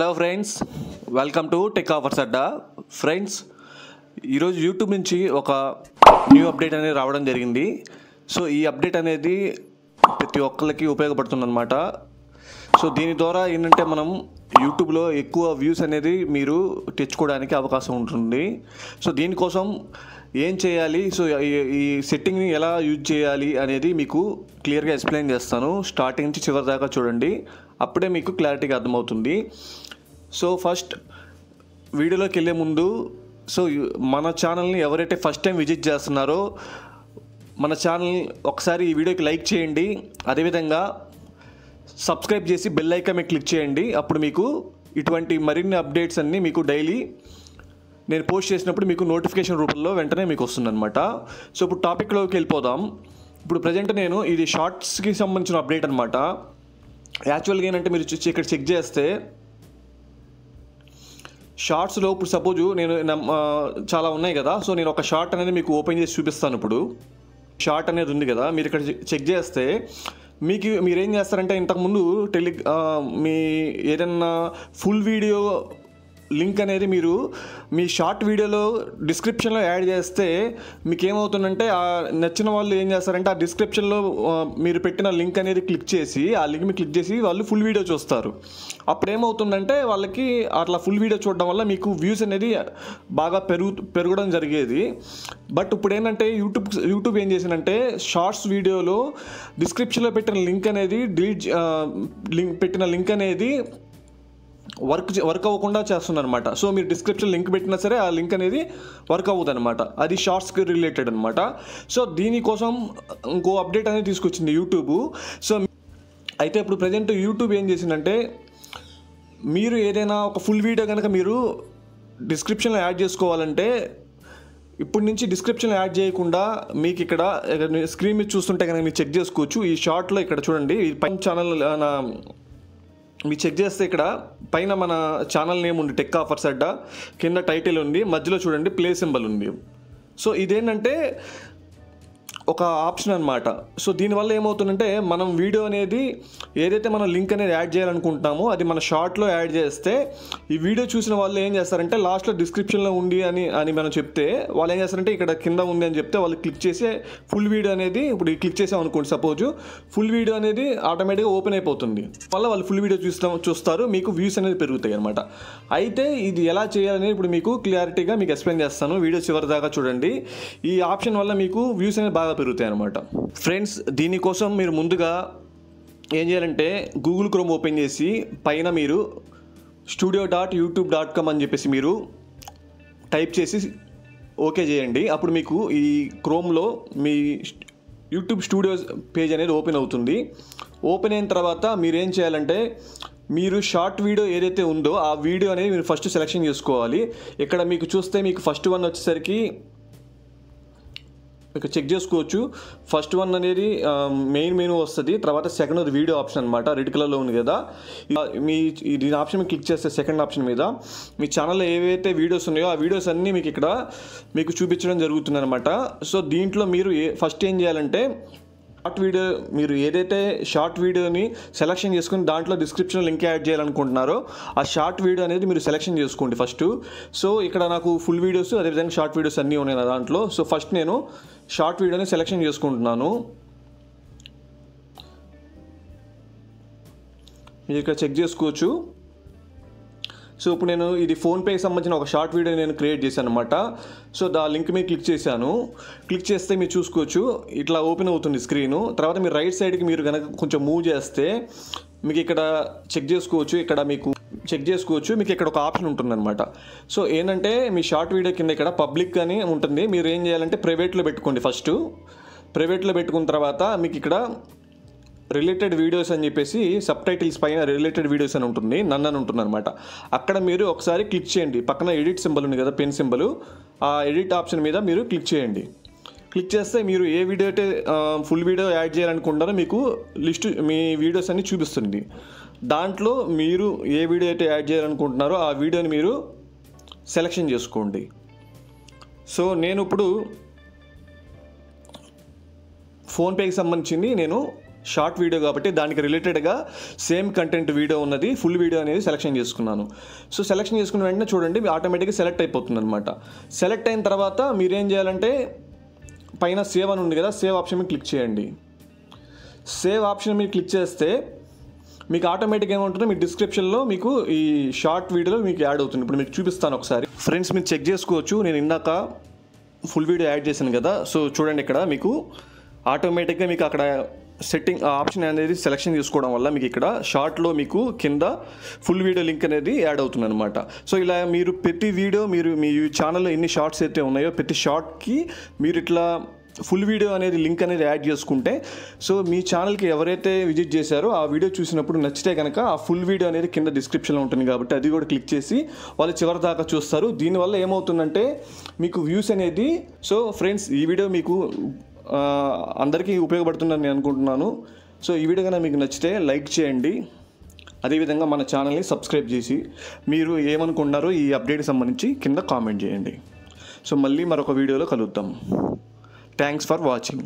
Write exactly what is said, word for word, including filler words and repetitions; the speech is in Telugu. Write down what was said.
Hello friends welcome to take offers Adda friends ఈరోజు यूट्यूब నుంచి ఒక న్యూ అప్డేట్ అనేది రావడం జరిగింది। సో ఈ అప్డేట్ అనేది ప్రతి ఒక్కరికి ఉపయోగపడుతుంది అన్నమాట। సో దీని ద్వారా ఏంటంటే మనం యూట్యూబ్ లో ఎక్కువ వ్యూస్ అనేది మీరు తెచ్చుకోవడానికి అవకాశం ఉంటుంది। సో దీని కోసం ఏం చేయాలి, సో ఈ సెట్టింగ్ ని ఎలా యూజ్ చేయాలి అనేది మీకు క్లియర్ గా ఎక్స్‌ప్లెయిన్ చేస్తాను। స్టార్టింగ్ నుంచి చివరి దాకా చూడండి, అప్పుడే మీకు క్లారిటీగా అర్థమవుతుంది। సో ఫస్ట్ వీడియోలోకి వెళ్ళే ముందు సో మన ఛానల్ని ఎవరైతే ఫస్ట్ టైం విజిట్ చేస్తున్నారో మన ఛానల్ ఒకసారి ఈ వీడియోకి లైక్ చేయండి, అదేవిధంగా సబ్స్క్రైబ్ చేసి బెల్ ఐకాన్ మీద క్లిక్ చేయండి। అప్పుడు మీకు ఇటువంటి మరిన్ని అప్డేట్స్ అన్నీ మీకు డైలీ నేను పోస్ట్ చేసినప్పుడు మీకు నోటిఫికేషన్ రూపంలో వెంటనే మీకు వస్తుందన్నమాట। సో ఇప్పుడు టాపిక్లోకి వెళ్ళిపోదాం। ఇప్పుడు ప్రజెంట్ నేను ఇది షార్ట్స్కి సంబంధించిన అప్డేట్ అన్నమాట। యాక్చువల్గా ఏంటంటే మీరు చూసి ఇక్కడ చెక్ చేస్తే షార్ట్స్లో ఇప్పుడు సపోజు నేను చాలా ఉన్నాయి కదా, సో నేను ఒక షార్ట్ అనేది మీకు ఓపెన్ చేసి చూపిస్తాను। ఇప్పుడు షార్ట్ అనేది ఉంది కదా, మీరు ఇక్కడ చెక్ చేస్తే మీకు మీరేం చేస్తారంటే ఇంతకుముందు టెలి మీ ఏదన్నా ఫుల్ వీడియో లింక్ అనేది మీరు మీ షార్ట్ వీడియోలో డిస్క్రిప్షన్లో యాడ్ చేస్తే మీకు ఏమవుతుందంటే ఆ నచ్చిన వాళ్ళు ఏం చేస్తారంటే ఆ డిస్క్రిప్షన్లో మీరు పెట్టిన లింక్ అనేది క్లిక్ చేసి ఆ లింక్ మీద క్లిక్ చేసి వాళ్ళు ఫుల్ వీడియో చూస్తారు। అప్పుడు ఏమవుతుందంటే వాళ్ళకి అట్లా ఫుల్ వీడియో చూడడం వల్ల మీకు వ్యూస్ అనేది బాగా పెరుగు పెరగడం జరిగేది। బట్ ఇప్పుడు ఏంటంటే యూట్యూబ్ యూట్యూబ్ ఏం చేసిందంటే షార్ట్స్ వీడియోలో డిస్క్రిప్షన్లో పెట్టిన లింక్ అనేది డిలీట్ లింక్ పెట్టిన లింక్ అనేది వర్క్ వర్క్ అవ్వకుండా చేస్తుందన్నమాట। సో మీరు డిస్క్రిప్షన్ లింక్ పెట్టినా సరే ఆ లింక్ అనేది వర్క్ అవ్వదు అనమాట, అది షార్ట్స్కి రిలేటెడ్ అనమాట। సో దీనికోసం ఇంకో అప్డేట్ అనేది తీసుకొచ్చింది యూట్యూబ్। సో అయితే ఇప్పుడు ప్రజెంట్ యూట్యూబ్ ఏం చేసిందంటే మీరు ఏదైనా ఒక ఫుల్ వీడియో కనుక మీరు డిస్క్రిప్షన్లో యాడ్ చేసుకోవాలంటే ఇప్పటి నుంచి డిస్క్రిప్షన్లో యాడ్ చేయకుండా మీకు ఇక్కడ స్క్రీన్ మీద చూస్తుంటే కనుక మీరు చెక్ చేసుకోవచ్చు। ఈ షార్ట్లో ఇక్కడ చూడండి, ఈ పైన ఛానల్ నా మీరు చెక్ చేస్తే ఇక్కడ పైన మన ఛానల్ నేమ్ ఉంది టెక్ ఆఫర్స్ అడ్డా, కింద టైటిల్ ఉంది, మధ్యలో చూడండి ప్లే సింబల్ ఉంది। సో ఇదేంటంటే ఒక ఆప్షన్ అనమాట। సో దీనివల్ల ఏమవుతుందంటే మనం వీడియో అనేది ఏదైతే మనం లింక్ అనేది యాడ్ చేయాలనుకుంటున్నామో అది మన షార్ట్లో యాడ్ చేస్తే ఈ వీడియో చూసిన వాళ్ళు ఏం చేస్తారంటే లాస్ట్లో డిస్క్రిప్షన్లో ఉంది అని అని మనం చెప్తే వాళ్ళు ఏం చేస్తారంటే ఇక్కడ కింద ఉంది అని చెప్తే వాళ్ళు క్లిక్ చేసే ఫుల్ వీడియో అనేది ఇప్పుడు క్లిక్ చేసాం అనుకోండి, సపోజు ఫుల్ వీడియో అనేది ఆటోమేటిక్గా ఓపెన్ అయిపోతుంది, మళ్ళీ వాళ్ళు ఫుల్ వీడియో చూస్తాం చూస్తారు, మీకు వ్యూస్ అనేది పెరుగుతాయి అనమాట। అయితే ఇది ఎలా చేయాలనేది ఇప్పుడు మీకు క్లారిటీగా మీకు ఎక్స్ప్లెయిన్ చేస్తాను, వీడియో చివరి దాకా చూడండి। ఈ ఆప్షన్ వల్ల మీకు వ్యూస్ అనేది బాగా పెరుగుతాయి అన్నమాట। ఫ్రెండ్స్ దీనికోసం మీరు ముందుగా ఏం చేయాలంటే గూగుల్ క్రోమ్ ఓపెన్ చేసి పైన మీరు studio dot YouTube dot com అని చెప్పేసి మీరు టైప్ చేసి ఓకే చేయండి। అప్పుడు మీకు ఈ క్రోమ్లో మీ యూట్యూబ్ స్టూడియో పేజ్ అనేది ఓపెన్ అవుతుంది। ఓపెన్ అయిన తర్వాత మీరు ఏం చేయాలంటే మీరు షార్ట్ వీడియో ఏదైతే ఉందో ఆ వీడియో అనేది మీరు ఫస్ట్ సెలెక్షన్ చేసుకోవాలి। ఇక్కడ మీకు చూస్తే మీకు ఫస్ట్ వన్ వచ్చేసరికి ఇక్కడ చెక్ చేసుకోవచ్చు, ఫస్ట్ వన్ అనేది మెయిన్ మెనూ వస్తుంది, తర్వాత సెకండ్ అది వీడియో ఆప్షన్ అనమాట, రెడ్ కలర్లో ఉంది కదా మీ దీని ఆప్షన్ మీద క్లిక్ చేస్తే సెకండ్ ఆప్షన్ మీద మీ ఛానల్లో ఏవైతే వీడియోస్ ఉన్నాయో ఆ వీడియోస్ అన్నీ మీకు ఇక్కడ మీకు చూపించడం జరుగుతుంది అనమాట। సో దీంట్లో మీరు ఫస్ట్ ఏం చేయాలంటే షార్ట్ వీడియో మీరు ఏదైతే షార్ట్ వీడియోని సెలెక్షన్ చేసుకుని దాంట్లో డిస్క్రిప్షన్ లింక్ యాడ్ చేయాలనుకుంటున్నారో ఆ షార్ట్ వీడియో అనేది మీరు సెలెక్షన్ చేసుకోండి ఫస్ట్। సో ఇక్కడ నాకు ఫుల్ వీడియోస్ అదేవిధంగా షార్ట్ వీడియోస్ అన్నీ ఉన్నాయి నా దాంట్లో। సో ఫస్ట్ నేను షార్ట్ వీడియోని సెలెక్షన్ చేసుకుంటున్నాను, మీరు ఇక్కడ చెక్ చేసుకోవచ్చు। సో ఇప్పుడు నేను ఇది ఫోన్పేకి సంబంధించిన ఒక షార్ట్ వీడియో నేను క్రియేట్ చేశాను అనమాట। సో దా లింక్ మీద క్లిక్ చేశాను, క్లిక్ చేస్తే మీరు చూసుకోవచ్చు ఇట్లా ఓపెన్ అవుతుంది స్క్రీను। తర్వాత మీరు రైట్ సైడ్కి మీరు కనుక కొంచెం మూవ్ చేస్తే మీకు ఇక్కడ చెక్ చేసుకోవచ్చు, ఇక్కడ మీకు చెక్ చేసుకోవచ్చు మీకు ఇక్కడ ఒక ఆప్షన్ ఉంటుందన్నమాట। సో ఏంటంటే మీ షార్ట్ వీడియో కింద ఇక్కడ పబ్లిక్ అని ఉంటుంది, మీరు ఏం చేయాలంటే ప్రైవేట్లో పెట్టుకోండి ఫస్ట్। ప్రైవేట్లో పెట్టుకున్న తర్వాత మీకు ఇక్కడ రిలేటెడ్ వీడియోస్ అని చెప్పేసి సబ్ టైటిల్స్ పైన రిలేటెడ్ వీడియోస్ అని ఉంటుంది, నన్ను అని ఉంటుంది అనమాట। అక్కడ మీరు ఒకసారి క్లిక్ చేయండి, పక్కన ఎడిట్ సింబల్ ఉంది కదా పెన్ సింబల్, ఆ ఎడిట్ ఆప్షన్ మీద మీరు క్లిక్ చేయండి। క్లిక్ చేస్తే మీరు ఏ వీడియో అయితే ఫుల్ వీడియో యాడ్ చేయాలనుకుంటారో మీకు లిస్ట్ మీ వీడియోస్ అన్ని చూపిస్తుంది, దాంట్లో మీరు ఏ వీడియో అయితే యాడ్ చేయాలనుకుంటున్నారో ఆ వీడియోని మీరు సెలెక్షన్ చేసుకోండి। సో నేను ఇప్పుడు ఫోన్పేకి సంబంధించింది నేను షార్ట్ వీడియో కాబట్టి దానికి రిలేటెడ్గా సేమ్ కంటెంట్ వీడియో ఉన్నది ఫుల్ వీడియో అనేది సెలెక్షన్ చేసుకున్నాను. సో సెలెక్షన్ చేసుకున్న వెంటనే చూడండి ఆటోమేటిక్గా సెలెక్ట్ అయిపోతుంది అనమాట. సెలెక్ట్ అయిన తర్వాత మీరేం చేయాలంటే పైన సేవ్ అని ఉంది కదా, సేవ్ ఆప్షన్ మీద క్లిక్ చేయండి. సేవ్ ఆప్షన్ మీద క్లిక్ చేస్తే మీకు ఆటోమేటిక్గా ఏమంటుందో మీ డిస్క్రిప్షన్లో మీకు ఈ షార్ట్ వీడియోలో మీకు యాడ్ అవుతుంది. ఇప్పుడు మీకు చూపిస్తాను ఒకసారి ఫ్రెండ్స్, మీరు చెక్ చేసుకోవచ్చు. నేను ఇందాక ఫుల్ వీడియో యాడ్ చేశాను కదా, సో చూడండి ఇక్కడ మీకు ఆటోమేటిక్గా మీకు అక్కడ సెట్టింగ్ ఆప్షన్ అనేది సెలెక్షన్ చేసుకోవడం వల్ల మీకు ఇక్కడ షార్ట్లో మీకు కింద ఫుల్ వీడియో లింక్ అనేది యాడ్ అవుతుంది అనమాట. సో ఇలా మీరు ప్రతి వీడియో మీరు మీ ఛానల్లో ఎన్ని షార్ట్స్ అయితే ఉన్నాయో ప్రతి షార్ట్కి మీరు ఇట్లా ఫుల్ వీడియో అనేది లింక్ అనేది యాడ్ చేసుకుంటే సో మీ ఛానల్కి ఎవరైతే విజిట్ చేశారో ఆ వీడియో చూసినప్పుడు నచ్చితే కనుక ఆ ఫుల్ వీడియో అనేది కింద డిస్క్రిప్షన్లో ఉంటుంది కాబట్టి అది కూడా క్లిక్ చేసి వాళ్ళు చివరి దాకా చూస్తారు. దీనివల్ల ఏమవుతుందంటే మీకు వ్యూస్ అనేది, సో ఫ్రెండ్స్ ఈ వీడియో మీకు అందరికీ ఉపయోగపడుతుందని నేను అనుకుంటున్నాను. సో ఈ వీడియో కన్నా మీకు నచ్చితే లైక్ చేయండి, అదేవిధంగా మన ఛానల్ని సబ్స్క్రైబ్ చేసి మీరు ఏమనుకుంటున్నారో ఈ అప్డేట్కి సంబంధించి కింద కామెంట్ చేయండి. సో మళ్ళీ మరొక వీడియోలో కలుద్దాం. Thanks for watching.